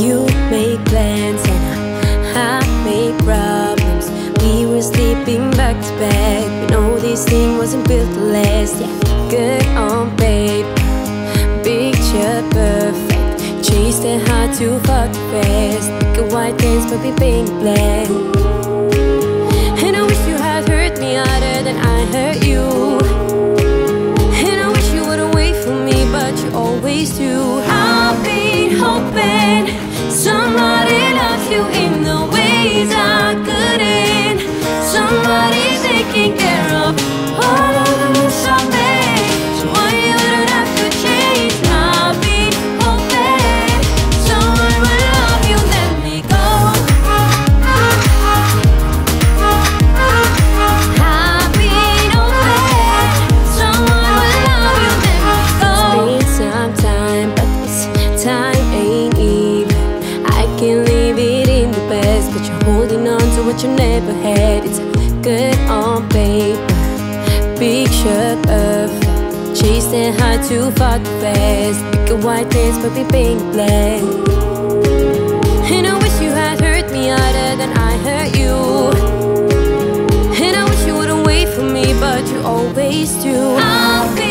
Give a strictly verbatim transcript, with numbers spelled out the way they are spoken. You make plans and I make problems. We were sleeping back to back. We know this thing wasn't built to last. Yeah, good on paper, picture perfect. Chase the heart too fuck fast. Like a white dance but be pink black. And I wish you had hurt me harder than I hurt you. And I wish you wouldn't wait for me, but you always do. I've been hoping somebody loves you in the ways I couldn't. Somebody's taking care of all of them someday. So why you don't have to change? I'll be hoping someone will love you, let me go. I've been hoping someone will love you, let me go. It's been some time, but this time ain't even. I can leave it in the past, but you're holding on to what you never had. It's good on paper, picture perfect. Chasing hard too fuck fast. Pick a white dance but be pink black. And I wish you had hurt me harder than I hurt you. And I wish you wouldn't wait for me, but you always do. I'll be